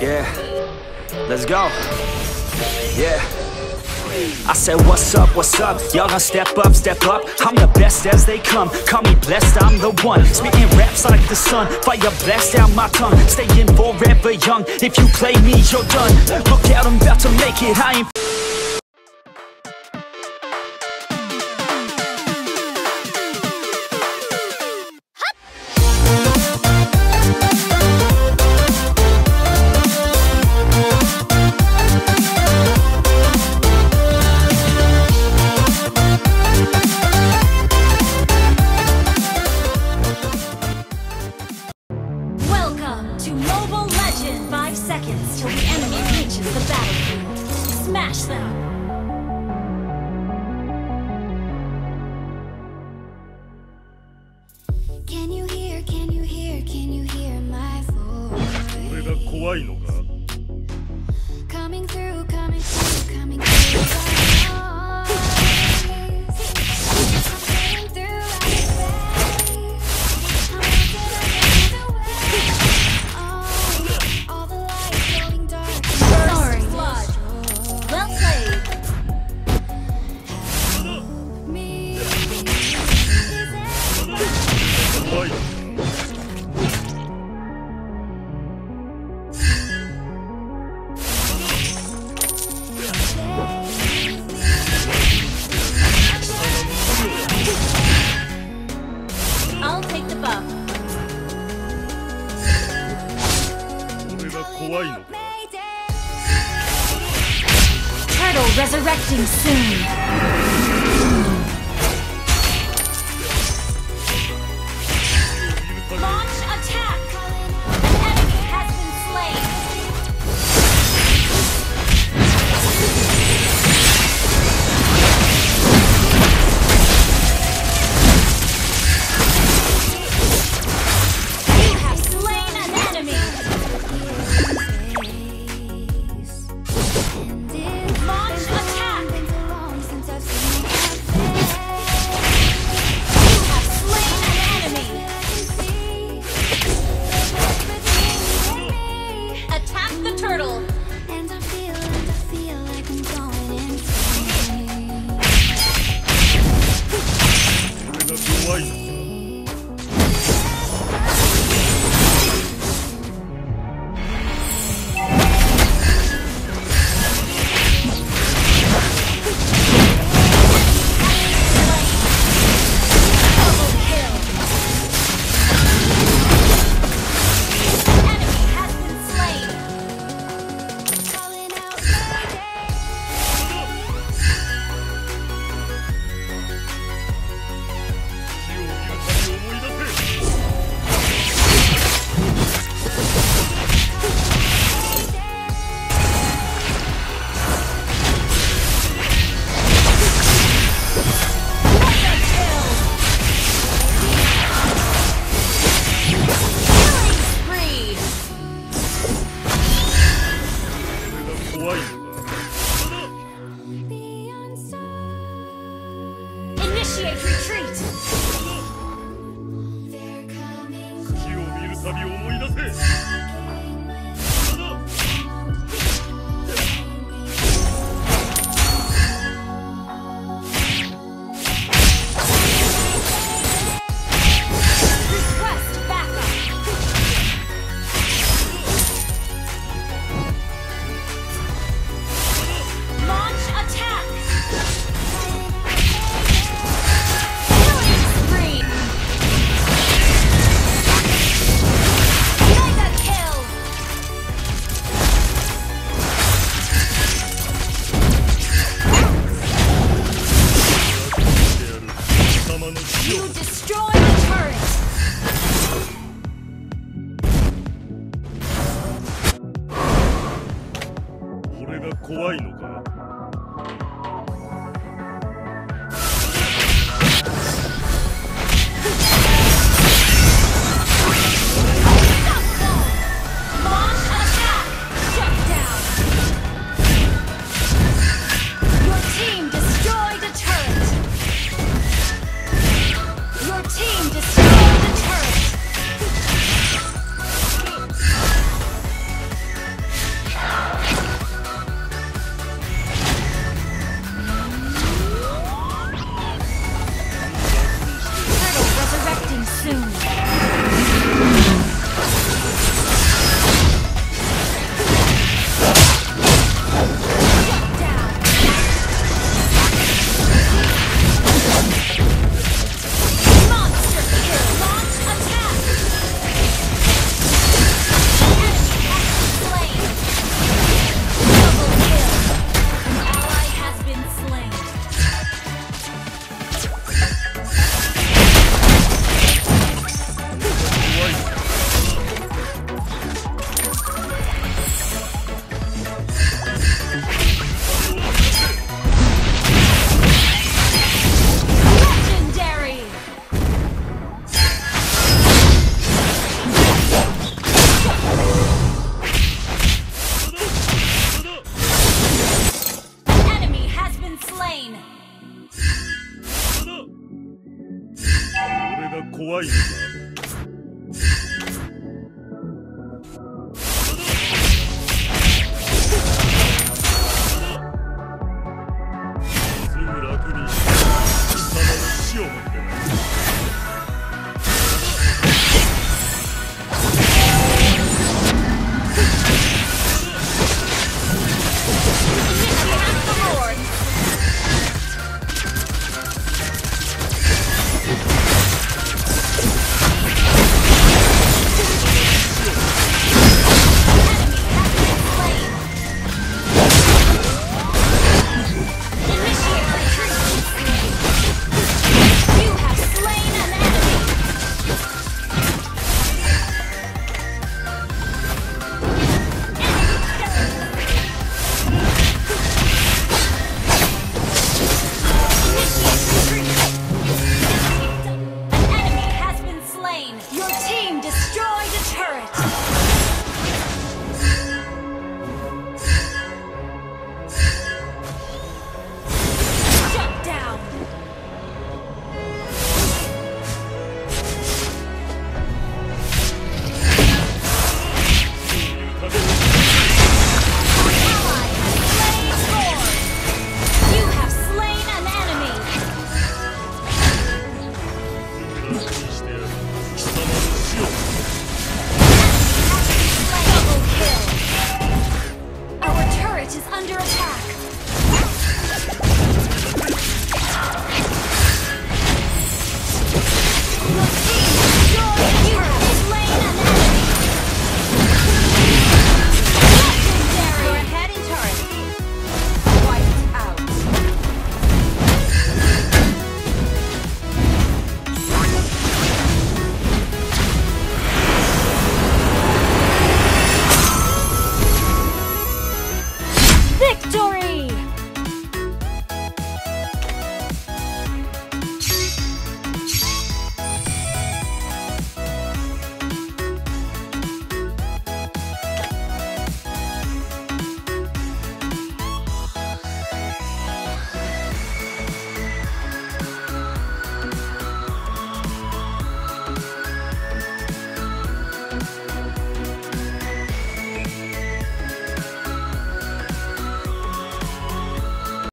Yeah, let's go. Yeah, I said what's up, y'all gonna step up. I'm the best as they come, call me blessed, I'm the one. Spitting raps like the sun, fire blast out my tongue. Staying forever young, if you play me you're done. Look out, I'm about to make it, I ain't to Mobile Legend. 5 seconds till the enemy reaches the battlefield. Smash them! Can you hear, can you hear, can you hear my voice? Coming through, coming through, coming through. I'll take the buff. Turtle resurrecting soon. Initiate retreat. They're coming close. Why no?